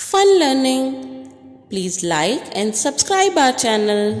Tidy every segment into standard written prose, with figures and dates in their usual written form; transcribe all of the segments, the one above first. fun learning. Please like and subscribe our channel.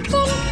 Pumpkin.